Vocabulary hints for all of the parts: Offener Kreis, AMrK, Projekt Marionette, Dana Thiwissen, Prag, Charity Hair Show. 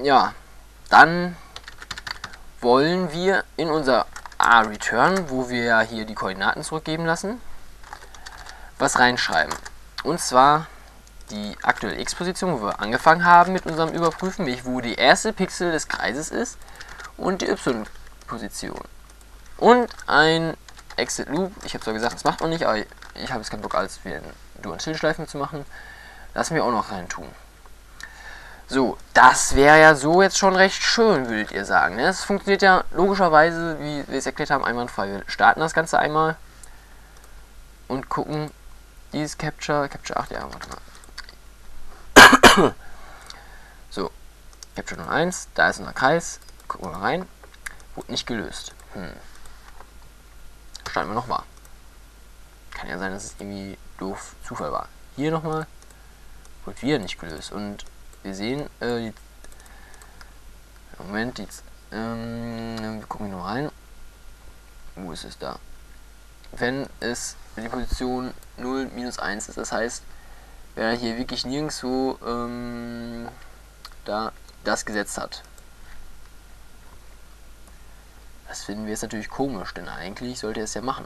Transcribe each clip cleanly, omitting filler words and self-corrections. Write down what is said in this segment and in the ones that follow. Ja, dann wollen wir in unser A-Return, wo wir ja hier die Koordinaten zurückgeben lassen, was reinschreiben. Und zwar die aktuelle X-Position, wo wir angefangen haben mit unserem Überprüfen, nämlich wo die erste Pixel des Kreises ist, und die Y-Position. Und ein Exit Loop, ich habe zwar gesagt, das macht man nicht, aber ich habe jetzt keinen Bock, als wir Dur- und Zielschleifen zu machen. Lassen wir auch noch rein tun. So, das wäre ja so jetzt schon recht schön, würdet ihr sagen. Es funktioniert ja logischerweise, wie wir es erklärt haben, einwandfrei. Wir starten das Ganze einmal und gucken, dieses Capture 8, ja, warte mal. So, Capture 01, da ist unser Kreis, gucken wir rein, wurde nicht gelöst. Starten wir nochmal. Kann ja sein, dass es irgendwie doof Zufall war. Hier nochmal, wurde wieder nicht gelöst und wir sehen, wir gucken nur rein. Wo ist es da? Wenn es die Position 0-1 ist, das heißt, wer hier wirklich nirgendwo da das gesetzt hat. Das finden wir jetzt natürlich komisch, denn eigentlich sollte er es ja machen.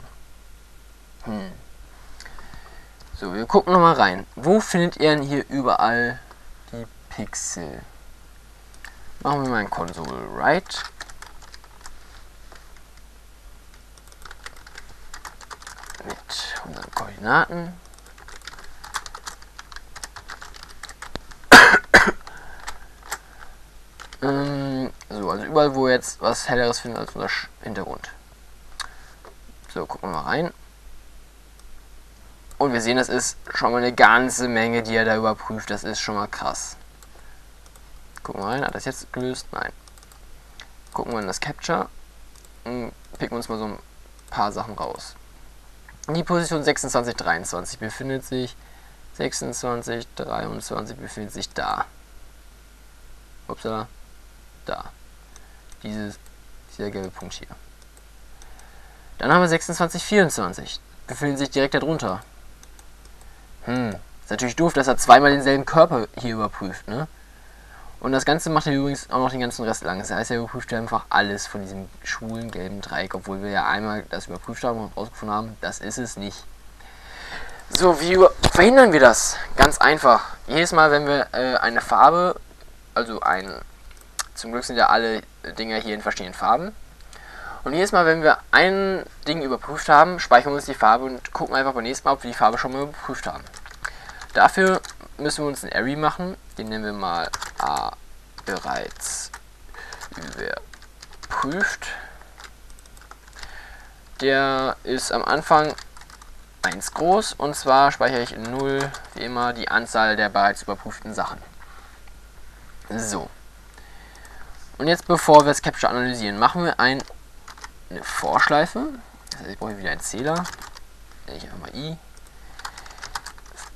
So, wir gucken nochmal rein. Wo findet er denn hier überall Pixel? Machen wir mal ein Console-Write. Mit unseren Koordinaten. So, also überall, wo jetzt was Helleres finden als unser Hintergrund. So, gucken wir mal rein. Und wir sehen, das ist schon mal eine ganze Menge, die er da überprüft. Das ist schon mal krass. Gucken wir rein, hat das jetzt gelöst? Nein. Gucken wir in das Capture und picken uns mal so ein paar Sachen raus. Die Position 26, 23 befindet sich, 26, 23 befindet sich da. Upsala, da. Dieser gelbe Punkt hier. Dann haben wir 26, 24, befinden sich direkt darunter. Ist natürlich doof, dass er zweimal denselben Körper hier überprüft, ne? Und das Ganze macht er übrigens auch noch den ganzen Rest lang. Das heißt, er überprüft ja einfach alles von diesem schwulen gelben Dreieck, obwohl wir ja einmal das überprüft haben und rausgefunden haben, das ist es nicht. So, wie verhindern wir das? Ganz einfach. Jedes Mal, wenn wir eine Farbe, zum Glück sind ja alle Dinger hier in verschiedenen Farben. Und jedes Mal, wenn wir ein Ding überprüft haben, speichern wir uns die Farbe und gucken einfach beim nächsten Mal, ob wir die Farbe schon mal überprüft haben. Dafür müssen wir uns einen Array machen, den nennen wir mal A bereits überprüft. Der ist am Anfang 1 groß und zwar speichere ich in 0 wie immer die Anzahl der bereits überprüften Sachen. So. Und jetzt, bevor wir das Capture analysieren, machen wir eine Vorschleife. Das heißt, ich brauche wieder einen Zähler. Nenne ich einfach mal I.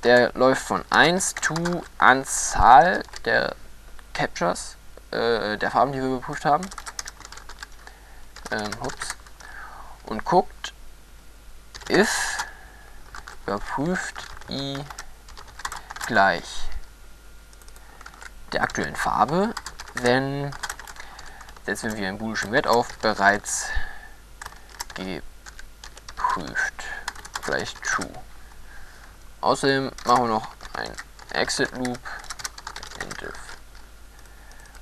Der läuft von 1 to Anzahl der Captures, der Farben, die wir überprüft haben. Und guckt, if überprüft i gleich der aktuellen Farbe, then setzen wir wieder einen boolischen Wert auf, bereits geprüft, gleich true. Außerdem machen wir noch ein Exit Loop.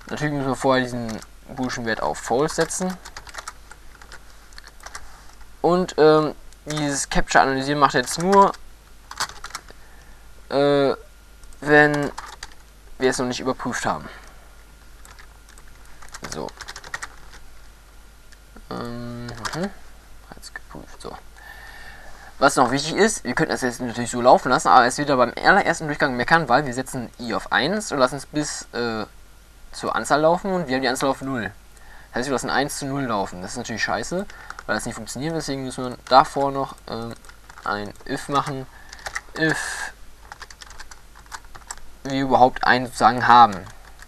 Natürlich müssen wir vorher diesen boolschen Wert auf False setzen. Und dieses Capture analysieren macht jetzt nur, wenn wir es noch nicht überprüft haben. So. Jetzt geprüft, so. Was noch wichtig ist, wir könnten das jetzt natürlich so laufen lassen, aber es wird ja beim allerersten Durchgang meckern, weil wir setzen i auf 1 und lassen es bis zur Anzahl laufen und wir haben die Anzahl auf 0. Das heißt, wir lassen 1 zu 0 laufen. Das ist natürlich scheiße, weil das nicht funktioniert, deswegen müssen wir davor noch ein if machen, if wir überhaupt einen sozusagen haben,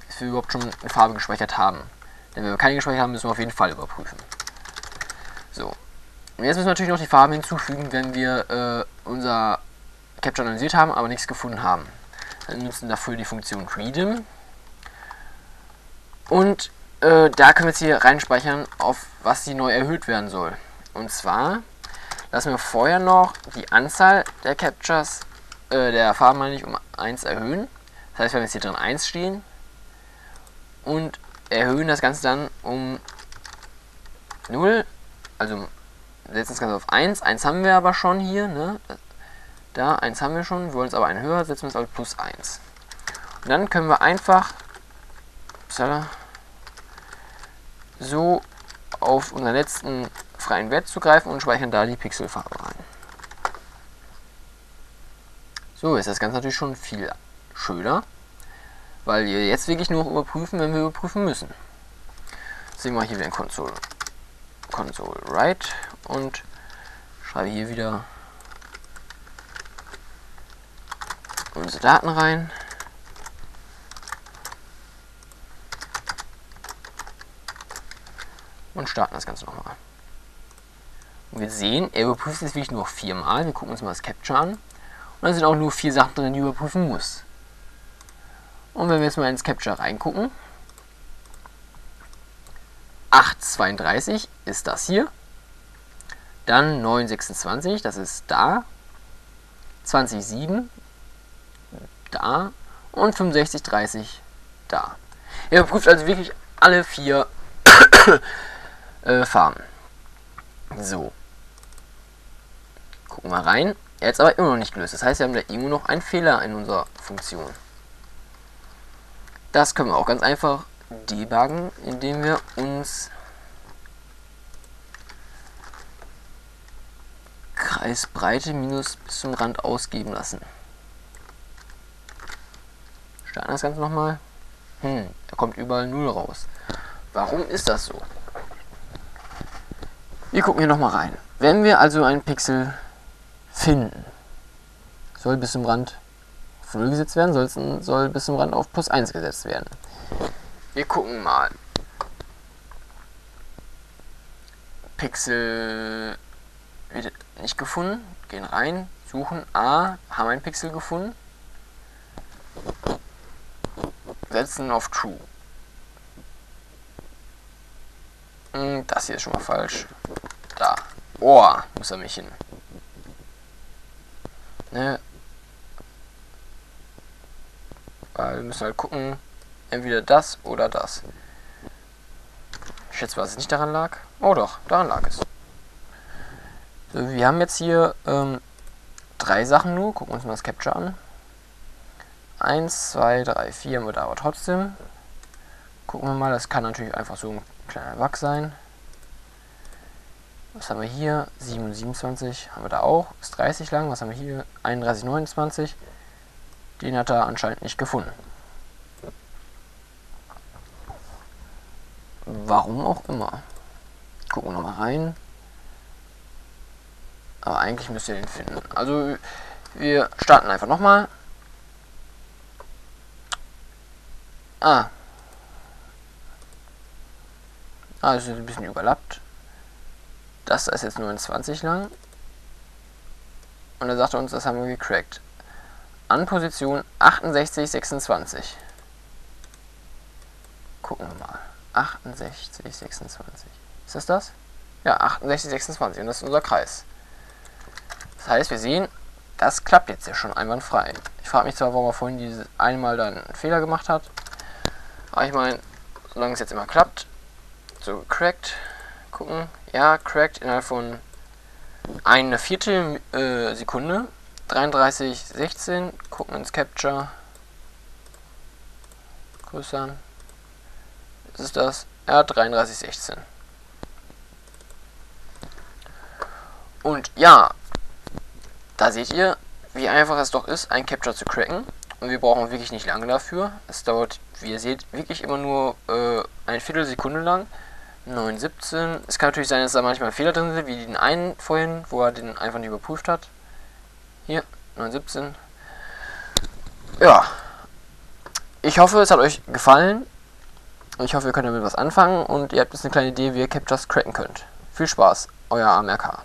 dass wir überhaupt schon eine Farbe gespeichert haben. Denn wenn wir keine gespeichert haben, müssen wir auf jeden Fall überprüfen. So. Und jetzt müssen wir natürlich noch die Farben hinzufügen, wenn wir unser Capture analysiert haben, aber nichts gefunden haben. Dann nutzen wir dafür die Funktion Readem. Und da können wir jetzt hier reinspeichern, auf was sie neu erhöht werden soll. Und zwar lassen wir vorher noch die Anzahl der Captures, der Farben meine ich, um 1 erhöhen. Das heißt, wir haben jetzt hier drin 1 stehen und erhöhen das Ganze dann um 0, also setzen das Ganze auf 1. 1 haben wir aber schon hier, ne? Da 1 haben wir schon, wir wollen es aber einen höher, setzen wir es auf plus 1. Und dann können wir einfach so auf unseren letzten freien Wert zugreifen und speichern da die Pixelfarbe rein. So ist das Ganze natürlich schon viel schöner, weil wir jetzt wirklich nur überprüfen, wenn wir überprüfen müssen. Sehen wir hier wieder in Console Write und schreibe hier wieder unsere Daten rein. Und starten das Ganze nochmal. Und wir sehen, er überprüft es wirklich nur 4-mal. Wir gucken uns mal das Capture an. Und dann sind auch nur 4 Sachen drin, die er überprüfen muss. Und wenn wir jetzt mal ins Capture reingucken, 832 ist das hier. Dann 926, das ist da. 207 da. Und 6530 da. Er überprüft also wirklich alle 4 Farben. So. Gucken wir rein. Er hat es aber immer noch nicht gelöst. Das heißt, wir haben da immer noch einen Fehler in unserer Funktion. Das können wir auch ganz einfach debuggen, indem wir uns Kreisbreite minus bis zum Rand ausgeben lassen. Starten das Ganze nochmal. Da kommt überall 0 raus. Warum ist das so? Wir gucken hier nochmal rein. Wenn wir also einen Pixel finden, soll bis zum Rand auf 0 gesetzt werden, soll bis zum Rand auf plus 1 gesetzt werden. Wir gucken mal. Pixel wird nicht gefunden. Gehen rein, suchen A, haben einen Pixel gefunden. Setzen auf True. Das hier ist schon mal falsch. Da. Ohr muss er mich hin. Ne? Weil wir müssen halt gucken, entweder das oder das. Ich schätze, was es nicht daran lag. Oh doch, daran lag es. So, wir haben jetzt hier 3 Sachen nur. Gucken wir uns mal das Capture an. 1, 2, 3, 4 haben wir da aber trotzdem. Gucken wir mal, das kann natürlich einfach so ein kleiner Bug sein. Was haben wir hier? 27 haben wir da auch. Ist 30 lang. Was haben wir hier? 31, 29. Den hat er anscheinend nicht gefunden. Warum auch immer. Gucken wir nochmal rein. Aber eigentlich müsst ihr den finden. Also wir starten einfach nochmal. Also ein bisschen überlappt. Das ist jetzt 29 lang. Und er sagte uns, das haben wir gecrackt. An Position 68, 26. Gucken wir mal. 68, 26. Ist das das? Ja, 68, 26. Und das ist unser Kreis. Das heißt, wir sehen, das klappt jetzt ja schon einwandfrei. Ich frage mich zwar, warum er vorhin dieses einmal dann einen Fehler gemacht hat. Aber ich meine, solange es jetzt immer klappt. So, cracked, gucken, ja, cracked innerhalb von 1/4 Sekunde, 33, 16, gucken ins Capture, größer, das ist das, ja, 33, 16. Und ja, da seht ihr, wie einfach es doch ist, ein Capture zu cracken. Und wir brauchen wirklich nicht lange dafür. Es dauert, wie ihr seht, wirklich immer nur 1/4 Sekunde lang. 9,17. Es kann natürlich sein, dass da manchmal Fehler drin sind, wie den einen vorhin, wo er den einfach nicht überprüft hat. Hier, 9,17. Ja. Ich hoffe, es hat euch gefallen. Ich hoffe, ihr könnt damit was anfangen und ihr habt jetzt eine kleine Idee, wie ihr Captures cracken könnt. Viel Spaß, euer AMrK.